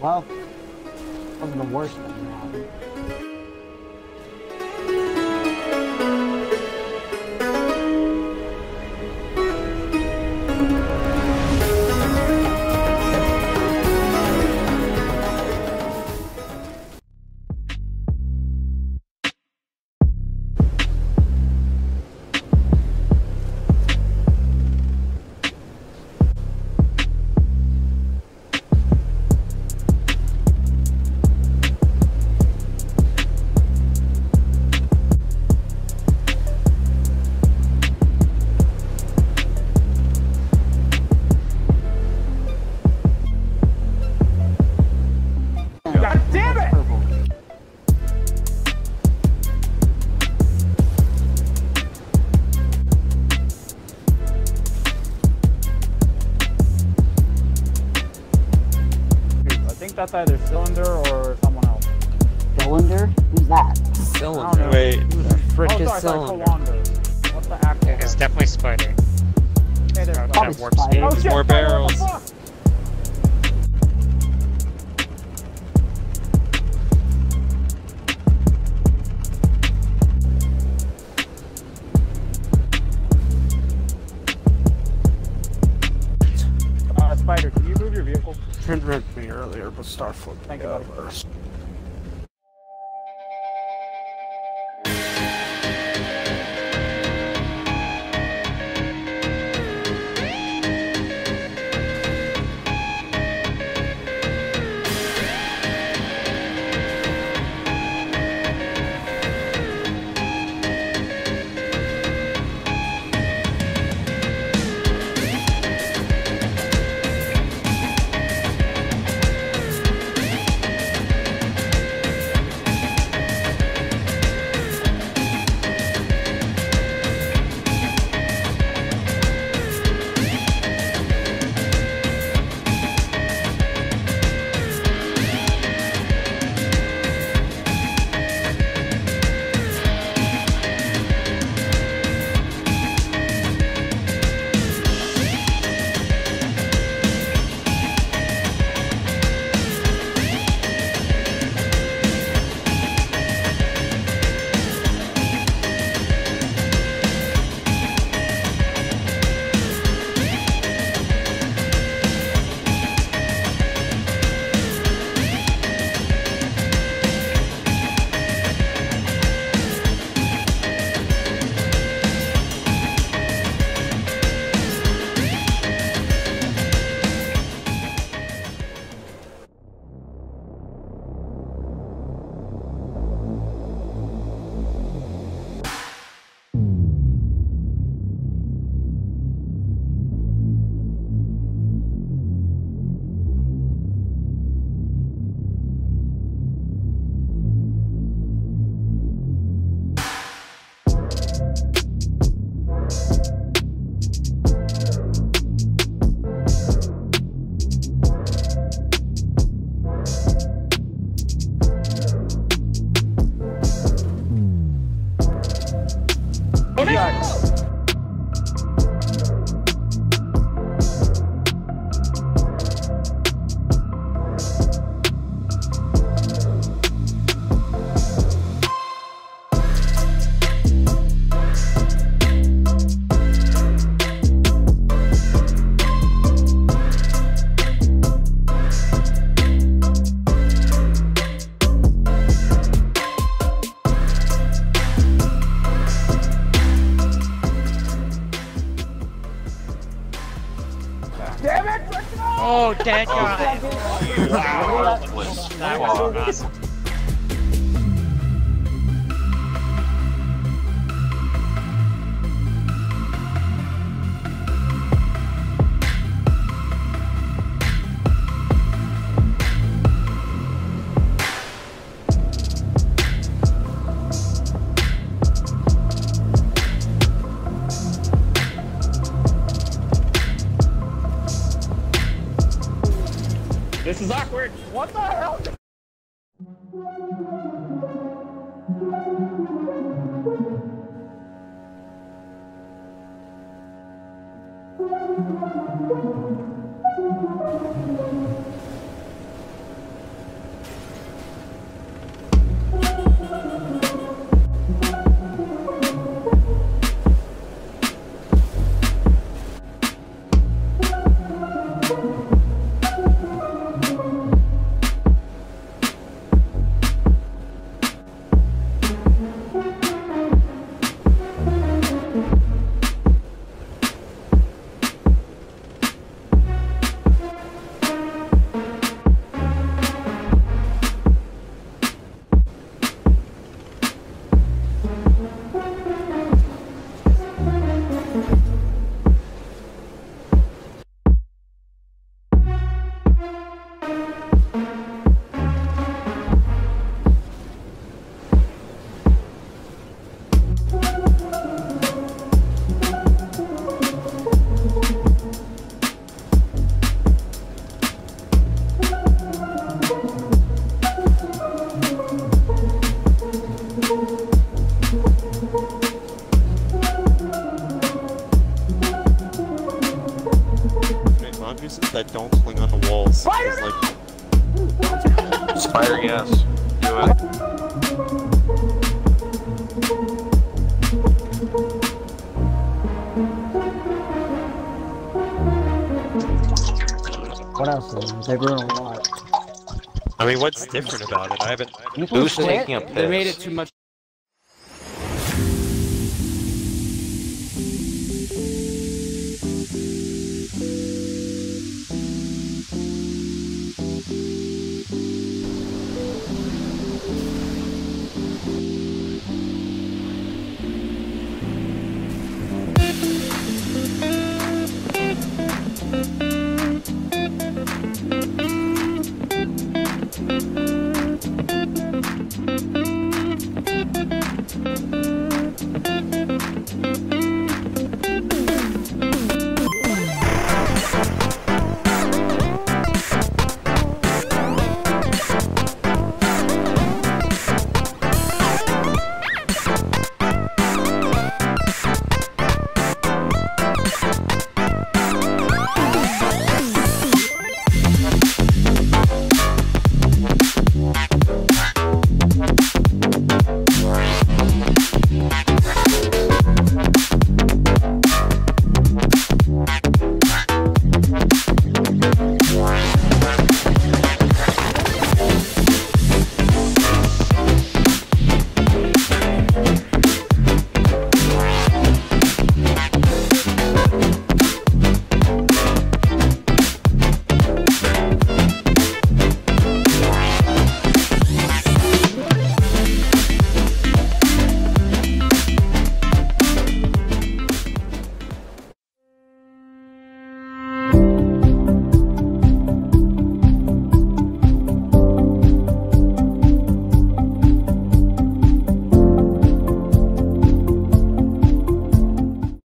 Well, it wasn't the worst thing that happened. That's either Cylinder or someone else. Cylinder? Who's that? Cylinder. Wait. Who the frick is Cylinder? What's the actual? It's definitely Spider. Hey, there's probably warp speed. Oh, shit, more barrels. Spider, can you move your vehicle? Hindered me earlier, but start flipping. Thank you, first. Oh, dead guy! Oh, wow, that was awesome. This is awkward. What the hell? That don't cling on the walls. Fire like fire gas. Do it. What else? They burn a lot. I mean, what's different about it? I haven't. Who's taking a piss? They made it too much.